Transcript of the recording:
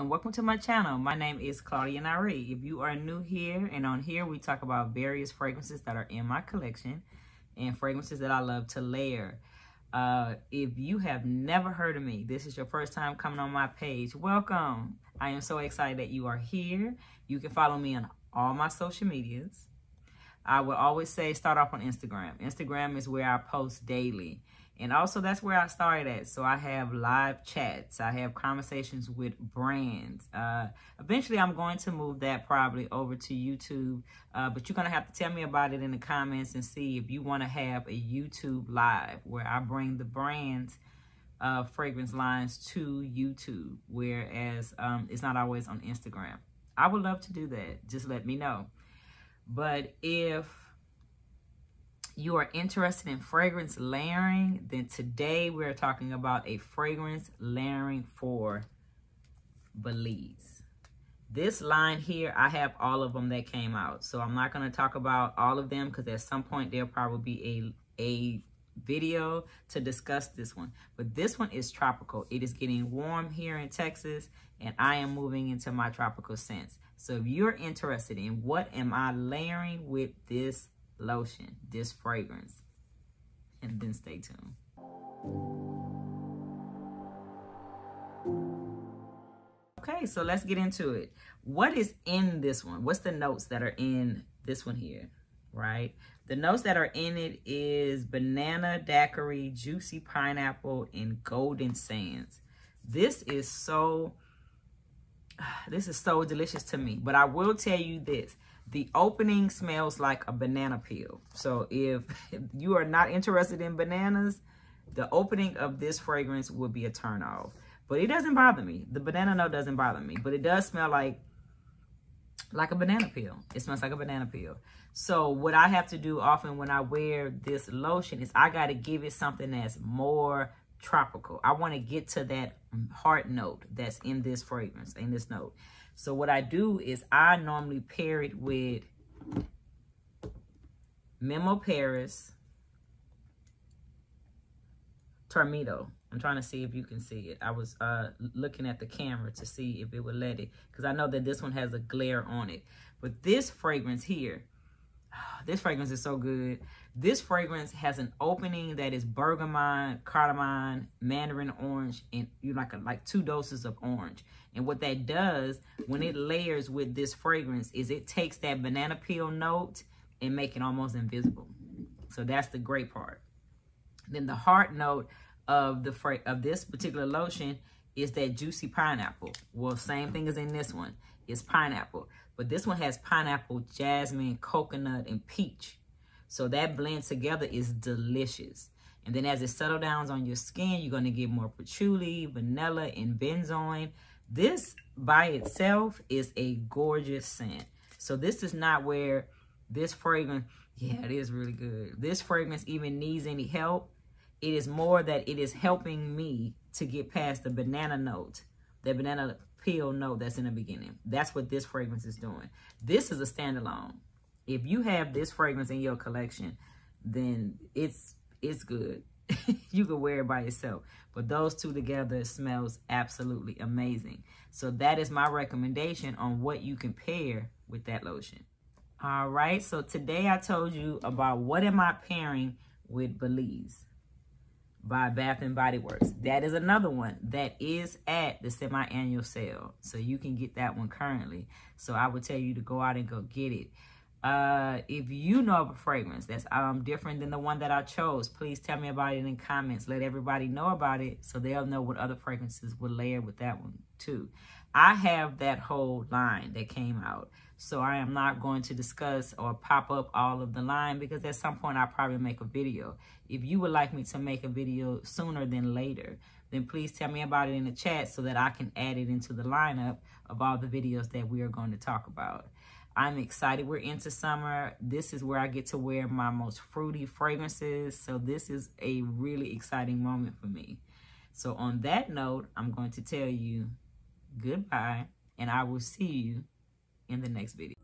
and welcome to my channel. My name is Claudia Nyree. If you are new here, and on here we talk about various fragrances that are in my collection and fragrances that I love to layer. If you have never heard of me, this is your first time coming on my page, welcome. I am so excited that you are here. You can follow me on all my social medias. I will always say start off on Instagram. Instagram is where I post daily. And also that's where I started at. So I have live chats. I have conversations with brands. Eventually I'm going to move that probably over to YouTube. But you're going to have to tell me about it in the comments and see if you want to have a YouTube live where I bring the brands fragrance lines to YouTube. Whereas it's not always on Instagram. I would love to do that. Just let me know. But if you are interested in fragrance layering, then today we're talking about a fragrance layering for Belize. This line here, I have all of them that came out. So I'm not going to talk about all of them because at some point there'll probably be a video to discuss this one. But this one is tropical. It is getting warm here in Texas and I am moving into my tropical scents. So if you're interested in what am I layering with this lotion, this fragrance, and then stay tuned. Okay, so let's get into it. What is in this one? What's the notes that are in this one here, right? The notes that are in it is banana, daiquiri, juicy pineapple, and golden sands. This is so delicious to me, but I will tell you this. The opening smells like a banana peel. So if you are not interested in bananas, the opening of this fragrance would be a turn off. But it doesn't bother me. The banana note doesn't bother me, but it does smell like a banana peel. It smells like a banana peel. So what I have to do often when I wear this lotion is I got to give it something that's more tropical. I want to get to that heart note that's in this fragrance, in this note. So what I do is I normally pair it with Memo Paris Tormido. I'm trying to see if you can see it. I was looking at the camera to see if it would let it, because I know that this one has a glare on it. But this fragrance here, this fragrance is so good. This fragrance has an opening that is bergamot, cardamom, mandarin orange, and you like two doses of orange. And what that does when it layers with this fragrance is it takes that banana peel note and make it almost invisible. So that's the great part. Then the heart note of this particular lotion is that juicy pineapple. Well, same thing as in this one. It's pineapple, but this one has pineapple, jasmine, coconut, and peach. So that blend together is delicious. And then as it settles down on your skin, you're going to get more patchouli, vanilla, and benzoin. This by itself is a gorgeous scent. So this is not where this fragrance, yeah, it is really good. This fragrance even needs any help. It is more that it is helping me to get past the banana note, the banana peel note that's in the beginning. That's what this fragrance is doing. This is a standalone. If you have this fragrance in your collection, then it's good. You can wear it by itself. But those two together smells absolutely amazing. So that is my recommendation on what you can pair with that lotion. All right, so today I told you about what am I pairing with Belize by Bath and Body Works. That is another one that is at the semi-annual sale. So you can get that one currently. So I would tell you to go out and go get it. If you know of a fragrance that's different than the one that I chose, please tell me about it in the comments. Let everybody know about it so they'll know what other fragrances will layer with that one too. I have that whole line that came out, so I am not going to discuss or pop up all of the line because at some point I'll probably make a video. If you would like me to make a video sooner than later, then please tell me about it in the chat so that I can add it into the lineup of all the videos that we are going to talk about. I'm excited. We're into summer. This is where I get to wear my most fruity fragrances. So this is a really exciting moment for me. So on that note, I'm going to tell you goodbye, and I will see you in the next video.